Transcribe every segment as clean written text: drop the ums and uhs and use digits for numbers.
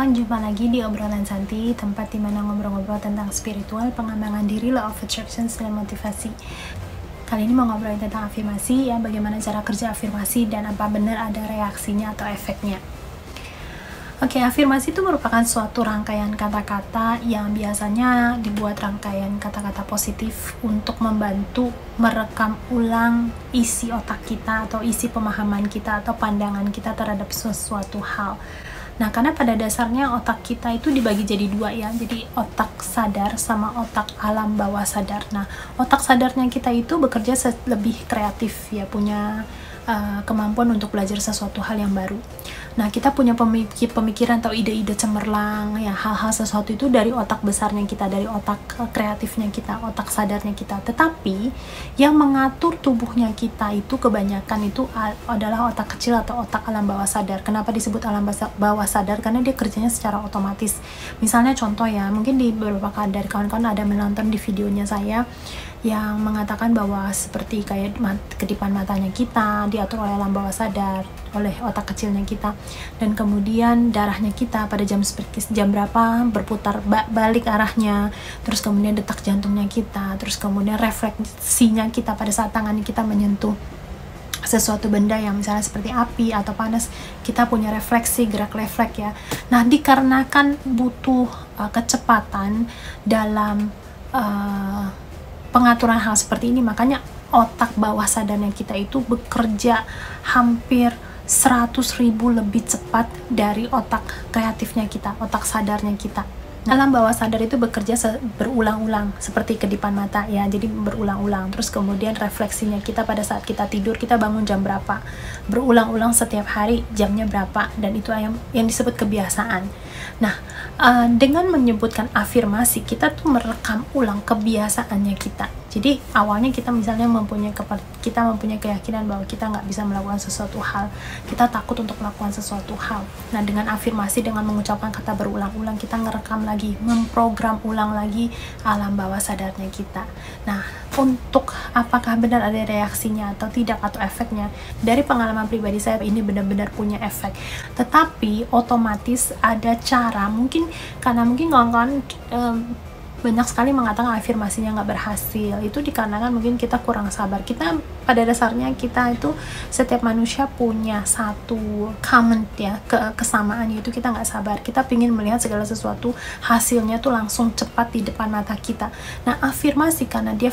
akan jumpa lagi di obrolan Santi, tempat dimana ngobrol-ngobrol tentang spiritual, pengembangan diri, law of attraction, dan motivasi. Kali ini mau ngobrolin tentang afirmasi, ya, bagaimana cara kerja afirmasi dan apa benar ada reaksinya atau efeknya. Oke, afirmasi itu merupakan suatu rangkaian kata-kata yang biasanya dibuat rangkaian kata-kata positif untuk membantu merekam ulang isi otak kita atau isi pemahaman kita atau pandangan kita terhadap sesuatu hal. Nah, karena pada dasarnya otak kita itu dibagi jadi dua, ya, jadi otak sadar sama otak alam bawah sadar. Nah, otak sadarnya kita itu bekerja lebih kreatif, ya, punya kemampuan untuk belajar sesuatu hal yang baru. Nah, kita punya pemikiran atau ide-ide cemerlang, ya, hal-hal sesuatu itu dari otak besarnya kita, dari otak kreatifnya kita, otak sadarnya kita. Tetapi yang mengatur tubuhnya kita itu kebanyakan itu adalah otak kecil atau otak alam bawah sadar. Kenapa disebut alam bawah sadar? Karena dia kerjanya secara otomatis. Misalnya contoh, ya, mungkin di beberapa dari kawan-kawan ada menonton di videonya saya yang mengatakan bahwa seperti kayak kedipan matanya kita diatur oleh alam bawah sadar, oleh otak kecilnya kita, dan kemudian darahnya kita pada jam berapa berputar balik arahnya, terus kemudian detak jantungnya kita, terus kemudian refleksinya kita pada saat tangan kita menyentuh sesuatu benda yang misalnya seperti api atau panas, kita punya refleksi, gerak refleks, ya. Nah, dikarenakan butuh kecepatan dalam pengaturan hal seperti ini, makanya otak bawah sadarnya kita itu bekerja hampir 100.000 lebih cepat dari otak kreatifnya kita, otak sadarnya kita. Nah, alam bawah sadar itu bekerja berulang-ulang seperti kedipan mata, ya, jadi berulang-ulang. Terus kemudian refleksinya kita pada saat kita tidur, kita bangun jam berapa, berulang-ulang setiap hari jamnya berapa, dan itu yang disebut kebiasaan. Nah, dengan menyebutkan afirmasi, kita tuh merekam ulang kebiasaannya kita. Jadi awalnya kita misalnya mempunyai keyakinan bahwa kita nggak bisa melakukan sesuatu hal, kita takut untuk melakukan sesuatu hal. Nah, dengan afirmasi, dengan mengucapkan kata berulang-ulang, kita ngerekam lagi, memprogram ulang lagi alam bawah sadarnya kita. Nah, untuk apakah benar ada reaksinya atau tidak atau efeknya, dari pengalaman pribadi saya ini benar-benar punya efek. Tetapi otomatis ada cara, karena mungkin kawan-kawan banyak sekali mengatakan afirmasinya nggak berhasil, itu dikarenakan mungkin kita kurang sabar. Kita pada dasarnya kita itu, setiap manusia punya satu comment, ya, kesamaan, yaitu kita nggak sabar, kita pingin melihat segala sesuatu hasilnya tuh langsung cepat di depan mata kita. Nah, afirmasi karena dia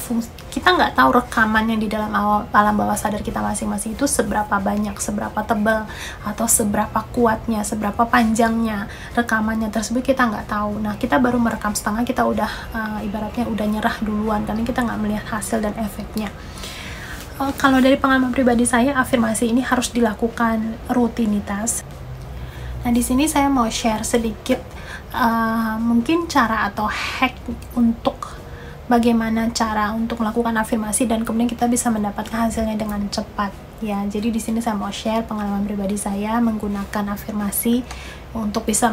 kita nggak tahu rekamannya di dalam alam bawah sadar kita masing-masing itu seberapa banyak, seberapa tebal, atau seberapa kuatnya, seberapa panjangnya rekamannya tersebut, kita nggak tahu. Nah, kita baru merekam setengah, kita udah ibaratnya udah nyerah duluan karena kita nggak melihat hasil dan efeknya. Kalau dari pengalaman pribadi saya, afirmasi ini harus dilakukan rutinitas. Nah, di sini saya mau share sedikit mungkin cara atau hack untuk bagaimana cara untuk melakukan afirmasi dan kemudian kita bisa mendapatkan hasilnya dengan cepat, ya. Jadi di sini saya mau share pengalaman pribadi saya menggunakan afirmasi untuk bisa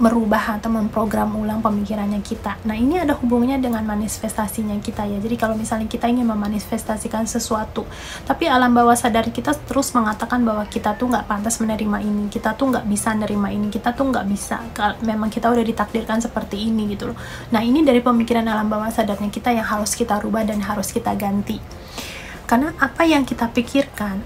merubah atau memprogram ulang pemikirannya kita. Nah, ini ada hubungannya dengan manifestasinya kita, ya. Jadi kalau misalnya kita ingin memanifestasikan sesuatu, tapi alam bawah sadar kita terus mengatakan bahwa kita tuh nggak pantas menerima ini, kita tuh nggak bisa menerima ini, kita tuh nggak bisa, memang kita udah ditakdirkan seperti ini, gitu loh. Nah, ini dari pemikiran alam bawah sadarnya kita yang harus kita rubah dan harus kita ganti. Karena apa yang kita pikirkan,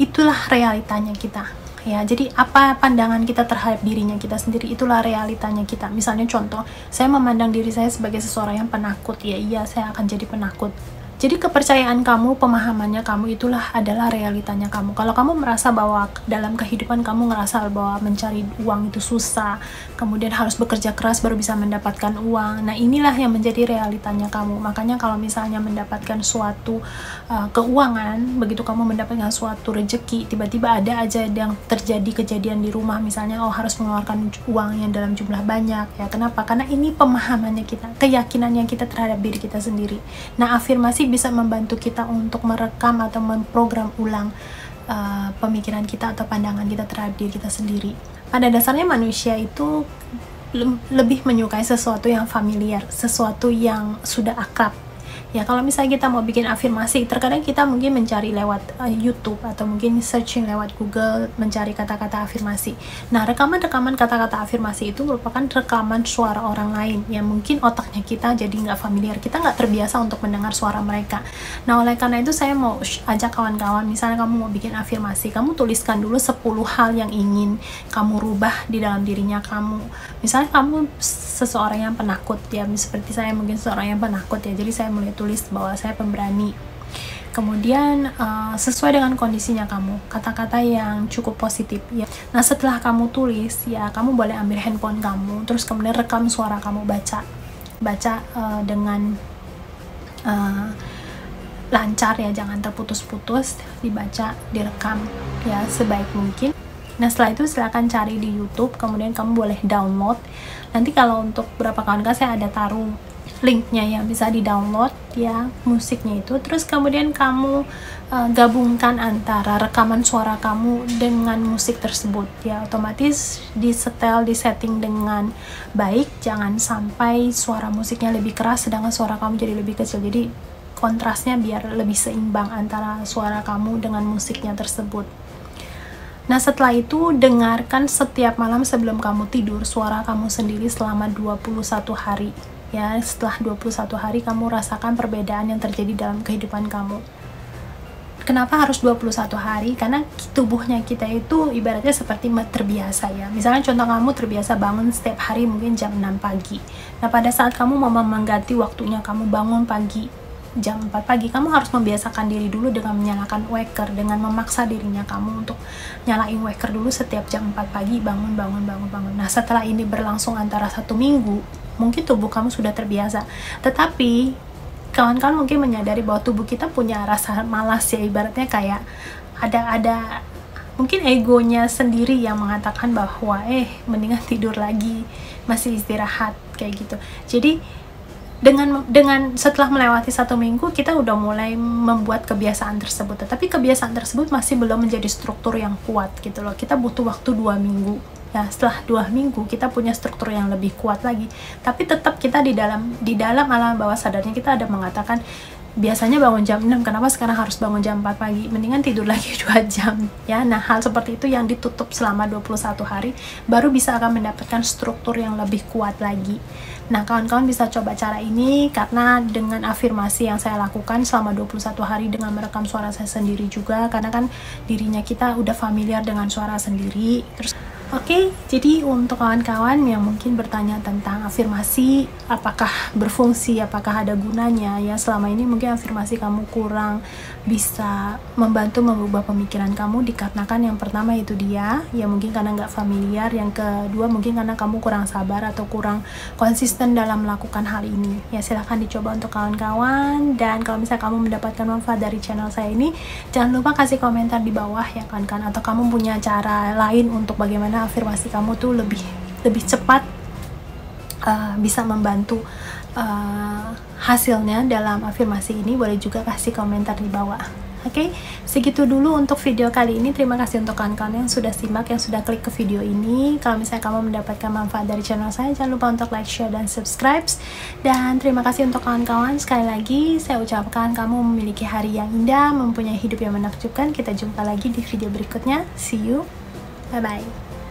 itulah realitanya kita. Ya, jadi apa pandangan kita terhadap dirinya kita sendiri, itulah realitanya kita. Misalnya contoh, saya memandang diri saya sebagai seseorang yang penakut, ya, iya, saya akan jadi penakut. Jadi kepercayaan kamu, pemahamannya kamu, itulah adalah realitanya kamu. Kalau kamu merasa bahwa dalam kehidupan kamu ngerasa bahwa mencari uang itu susah, kemudian harus bekerja keras baru bisa mendapatkan uang, nah inilah yang menjadi realitanya kamu. Makanya kalau misalnya mendapatkan suatu keuangan, begitu kamu mendapatkan suatu rejeki, tiba-tiba ada aja yang terjadi kejadian di rumah, misalnya oh harus mengeluarkan uang yang dalam jumlah banyak, ya, kenapa? Karena ini pemahamannya kita, keyakinannya kita terhadap diri kita sendiri. Nah, afirmasi bisa membantu kita untuk merekam atau memprogram ulang pemikiran kita atau pandangan kita terhadap diri kita sendiri. Pada dasarnya manusia itu lebih menyukai sesuatu yang familiar, sesuatu yang sudah akrab. Ya, kalau misalnya kita mau bikin afirmasi, terkadang kita mungkin mencari lewat YouTube atau mungkin searching lewat Google, mencari kata-kata afirmasi. Nah, rekaman-rekaman kata-kata afirmasi itu merupakan rekaman suara orang lain yang mungkin otaknya kita jadi nggak familiar, kita nggak terbiasa untuk mendengar suara mereka. Nah, oleh karena itu saya mau ajak kawan-kawan, misalnya kamu mau bikin afirmasi, kamu tuliskan dulu 10 hal yang ingin kamu rubah di dalam dirinya kamu. Misalnya kamu seseorang yang penakut, ya seperti saya mungkin seorang yang penakut, ya jadi saya mulai tulis bahwa saya pemberani. Kemudian sesuai dengan kondisinya kamu, kata-kata yang cukup positif ya. Nah, setelah kamu tulis, ya kamu boleh ambil handphone kamu, terus kemudian rekam suara kamu, baca dengan lancar ya, jangan terputus-putus, dibaca, direkam ya sebaik mungkin. Nah, setelah itu silahkan cari di YouTube, kemudian kamu boleh download. Nanti kalau untuk beberapa kawan-kawan saya ada taruh linknya ya, bisa di download ya musiknya itu, terus kemudian kamu gabungkan antara rekaman suara kamu dengan musik tersebut ya, otomatis disetel, disetting dengan baik, jangan sampai suara musiknya lebih keras sedangkan suara kamu jadi lebih kecil, jadi kontrasnya biar lebih seimbang antara suara kamu dengan musiknya tersebut. Nah, setelah itu dengarkan setiap malam sebelum kamu tidur suara kamu sendiri selama 21 hari ya, setelah 21 hari kamu rasakan perbedaan yang terjadi dalam kehidupan kamu. Kenapa harus 21 hari? Karena tubuhnya kita itu ibaratnya seperti terbiasa ya. Misalnya contoh, kamu terbiasa bangun setiap hari mungkin jam 6 pagi. Nah, pada saat kamu mau mengganti waktunya kamu bangun pagi jam 4 pagi, kamu harus membiasakan diri dulu dengan menyalakan waker, dengan memaksa dirinya kamu untuk nyalain waker dulu setiap jam 4 pagi, bangun. Nah, setelah ini berlangsung antara 1 minggu, mungkin tubuh kamu sudah terbiasa. Tetapi kawan-kawan mungkin menyadari bahwa tubuh kita punya rasa malas ya, ibaratnya kayak ada mungkin egonya sendiri yang mengatakan bahwa mendingan tidur lagi, masih istirahat kayak gitu. Jadi dengan setelah melewati 1 minggu kita udah mulai membuat kebiasaan tersebut, tetapi kebiasaan tersebut masih belum menjadi struktur yang kuat gitu loh. Kita butuh waktu 2 minggu. Nah, setelah 2 minggu kita punya struktur yang lebih kuat lagi, tapi tetap kita di dalam alam bawah sadarnya kita ada mengatakan biasanya bangun jam 6, kenapa sekarang harus bangun jam 4 pagi, mendingan tidur lagi 2 jam ya. Nah, hal seperti itu yang ditutup selama 21 hari baru bisa akan mendapatkan struktur yang lebih kuat lagi. Nah, kawan-kawan bisa coba cara ini karena dengan afirmasi yang saya lakukan selama 21 hari dengan merekam suara saya sendiri juga, karena kan dirinya kita udah familiar dengan suara sendiri. Terus oke, jadi untuk kawan-kawan yang mungkin bertanya tentang afirmasi, apakah berfungsi, apakah ada gunanya ya, selama ini mungkin afirmasi kamu kurang bisa membantu mengubah pemikiran kamu dikarenakan yang pertama itu dia, ya mungkin karena nggak familiar, yang kedua mungkin karena kamu kurang sabar atau kurang konsisten dalam melakukan hal ini ya. Silahkan dicoba untuk kawan-kawan, dan kalau misalnya kamu mendapatkan manfaat dari channel saya ini, jangan lupa kasih komentar di bawah ya kawan-kawan, atau kamu punya cara lain untuk bagaimana afirmasi kamu tuh lebih cepat bisa membantu hasilnya dalam afirmasi ini, boleh juga kasih komentar di bawah. Oke, segitu dulu untuk video kali ini. Terima kasih untuk kawan-kawan yang sudah simak, yang sudah klik ke video ini. Kalau misalnya kamu mendapatkan manfaat dari channel saya, jangan lupa untuk like, share, dan subscribe. Dan terima kasih untuk kawan-kawan. Sekali lagi, saya ucapkan kamu memiliki hari yang indah, mempunyai hidup yang menakjubkan. Kita jumpa lagi di video berikutnya. See you. Bye-bye.